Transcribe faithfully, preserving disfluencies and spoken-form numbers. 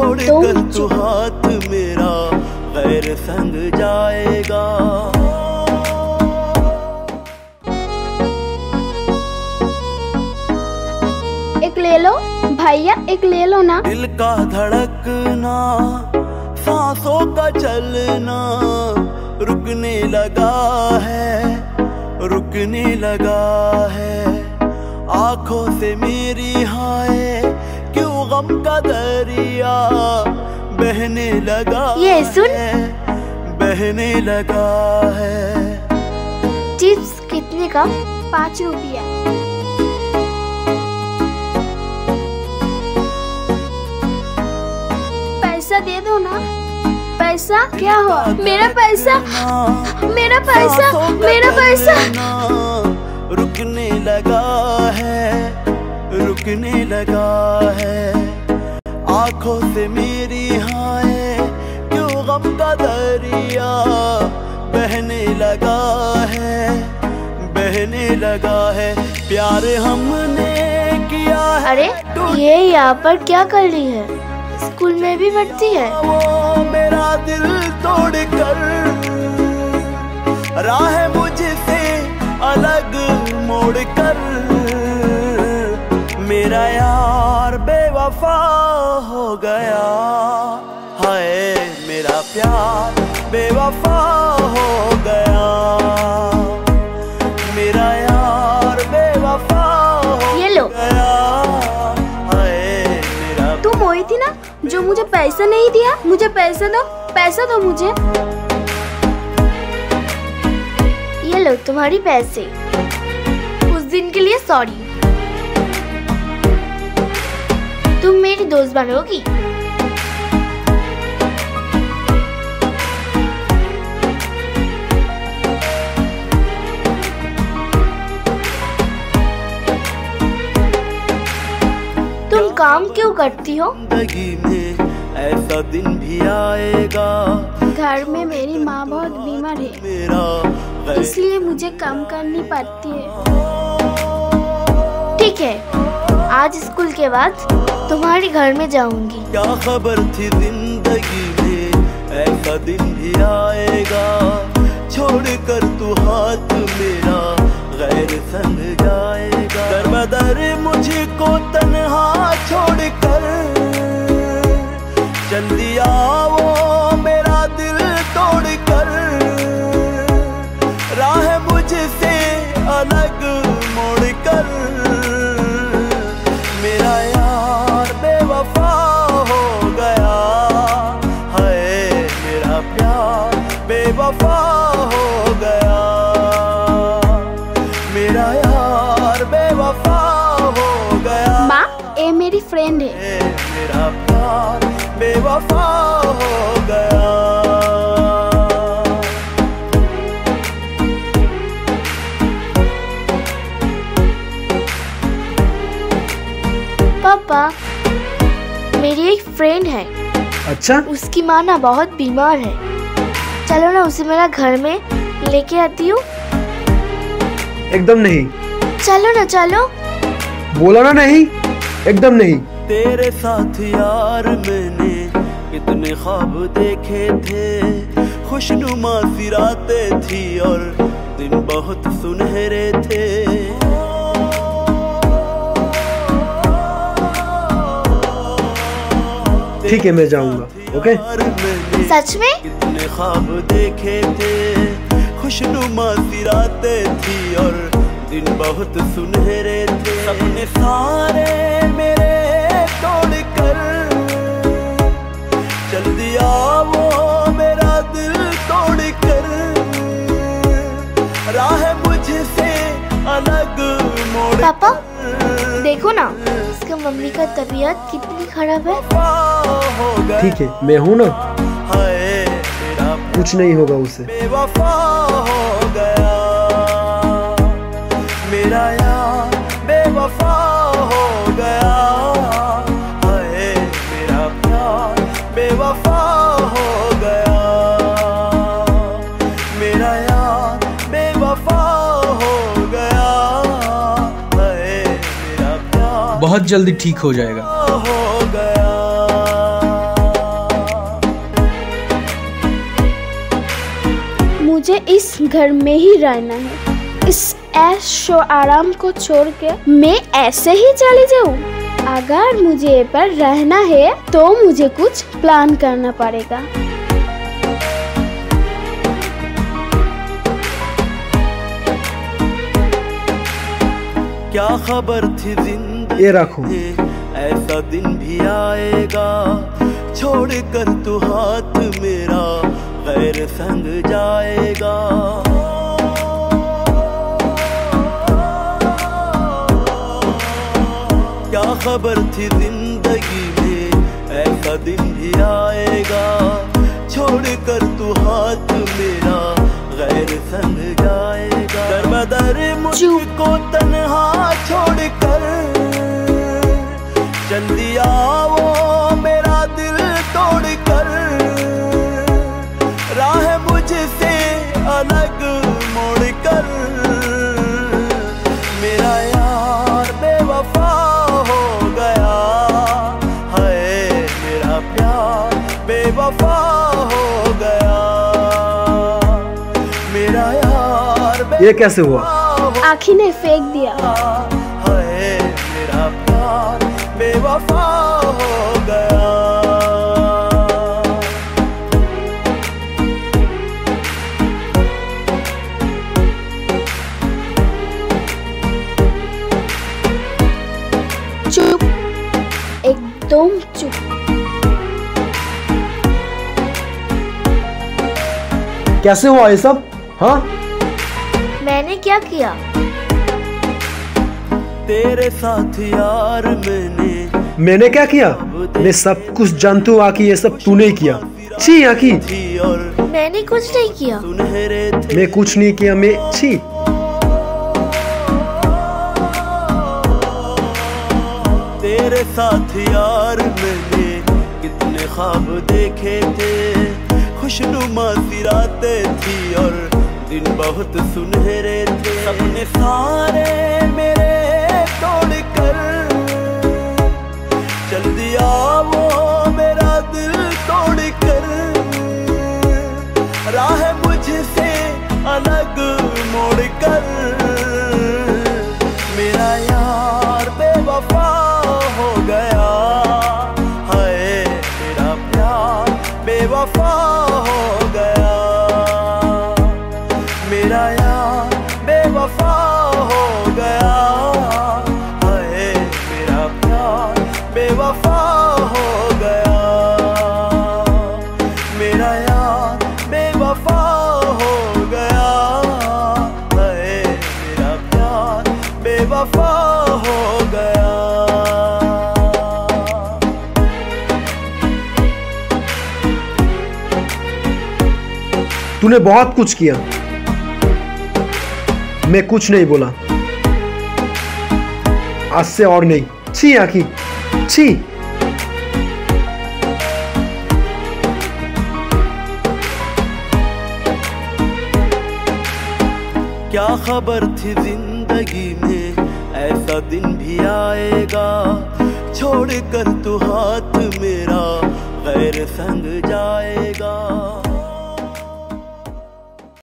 छोड़ कर तू हाथ मेरा गैर संग जाएगा। एक ले लो भैया, एक ले लो ना। दिल का धड़कना, सांसों का चलना रुकने लगा है, रुकने लगा है। आँखों से मेरी हाय क्यों गम का दरिया बहने लगा ये सुन है, बहने लगा है। चिप्स कितने का? पाँच रुपया। पैसा दे दो ना। पैसा क्या हुआ? मेरा पैसा, मेरा पैसा, मेरा पैसा। रुकने लगा है, रुकने लगा है। आँखों से मेरी हाय क्यों गम का दरिया बहने लगा है, बहने लगा है। प्यार हमने किया है। अरे ये यहाँ पर क्या कर रही है? स्कूल में भी पढ़ती है। वो मेरा दिल तोड़ कर राह मुझसे अलग मोड़ कर मेरा यार बेवफा हो गया है, मेरा प्यार बेवफा हो गया, मेरा यार बेवफा हो ये लो। गया है मेरा। तुम वही थी ना जो मुझे पैसा नहीं दिया। मुझे पैसा दो, पैसा दो मुझे। ये लो तुम्हारी पैसे, उस दिन के लिए सॉरी। तुम मेरी दोस्त बनोगी। तुम काम क्यों करती हो? जिंदगी में ऐसा दिन भी आएगा। घर में मेरी माँ बहुत बीमार है, इसलिए मुझे काम करनी पड़ती है। ठीक है, आज स्कूल के बाद तुम्हारे घर में जाऊंगी। क्या खबर थी जिंदगी में ऐसा दिन भी आएगा। छोड़ कर तू हाथ मेरा गैर संग जाएगा। दर बदर मुझको तन्हा छोड़ कर चल दिया वो मेरा दिल तोड़ कर राह मुझसे अलग मोड़ कर मेरा यार बेवफा हो गया है, मेरा प्यार बेवफा हो गया, मेरा यार बेवफा हो गया। माँ ये मेरी फ्रेंड है। मेरा प्यार बेवफा हो गया। पापा, मेरी एक फ्रेंड है। अच्छा? उसकी माँ ना बहुत बीमार है, चलो ना उसे मेरा घर में लेके आती हूँ। एकदम नहीं। चलो ना, चलो। बोला ना नहीं, एकदम नहीं। तेरे साथ यार मैंने कितने ख्वाब देखे थे, खुशनुमा सी रातें थी और दिन बहुत सुनहरे थे। ठीक है, मैं जाऊंगा। ओके? सच में? कितने ख्वाब देखे थे, खुशनुमा सी रातें थी और दिन बहुत सुनहरे थे। अपने सारे मेरे तोड़ कर चल दिया वो मेरा दिल तोड़ कर राह मुझसे अलग मोड़। पापा देखो ना, इसके मम्मी का तबीयत कितनी खराब है। ठीक है, मैं हूँ ना, कुछ नहीं होगा उसे। बेवफा हो गया, मेरा यार बेवफा हो गया, मेरा प्यार बेवफा हो गया, मेरा यार बेवफा हो गया। बहुत जल्दी ठीक हो जाएगा। हमें इस घर में ही रहना है। इस ऐश शो आराम को छोड़ के मैं ऐसे ही चली जाऊँ। अगर मुझे ये पर रहना है तो मुझे कुछ प्लान करना पड़ेगा। क्या खबर थी जिंदगी, ये रखो, ऐसा दिन भी आएगा छोड़ कर तू हाथ मेरा गैर संग जाएगा। क्या खबर थी जिंदगी में, ऐसा दिन भी आएगा छोड़ कर तू हाथ मेरा गैर संग जाएगा। दरबदर मुझको तन्हा छोड़ कर चल दिया वो मेरा दिल तोड़ कर, राह मुझसे अलग मोड़ कर, मेरा यार बेवफा हो गया है, मेरा प्यार बेवफा हो गया, मेरा यार बेवफा। ये कैसे हुआ? आंखी ने फेंक दिया है, मेरा प्यार बेवफा हो गया। चुप, एकदम चुप। कैसे हुआ ये सब? हाँ, मैंने क्या किया? तेरे साथ यार मैंने मैंने क्या किया? मैं सब कुछ जानती हूँ आंखी, ये सब तूने किया। छी आंखी, मैंने कुछ नहीं किया। मैं कुछ नहीं किया, मैं छी। तेरे साथ यार मैंने कितने ख्वाब देखे थे, खुशनुमा सी रातें थी और दिन बहुत सुनहरे थे। अपने सारे मेरे तोड़ कर चल दिया वो मेरा दिल तोड़ कर, राह मुझसे अलग मोड़ कर, मेरा यार बेवफा हो गया है, मेरा प्यार बेवफा हो गया, मेरा यार बेवफा हो गया है, मेरा प्यार बेवफा हो गया, मेरा यार बेवफा हो गया है, मेरा प्यार बेवफा हो गया। तूने बहुत कुछ किया, मैं कुछ नहीं बोला। आज से और नहीं। छी आंखी, छी। क्या खबर थी जिंदगी में, ऐसा दिन भी आएगा छोड़ कर तू हाथ मेरा गैर संग जाएगा।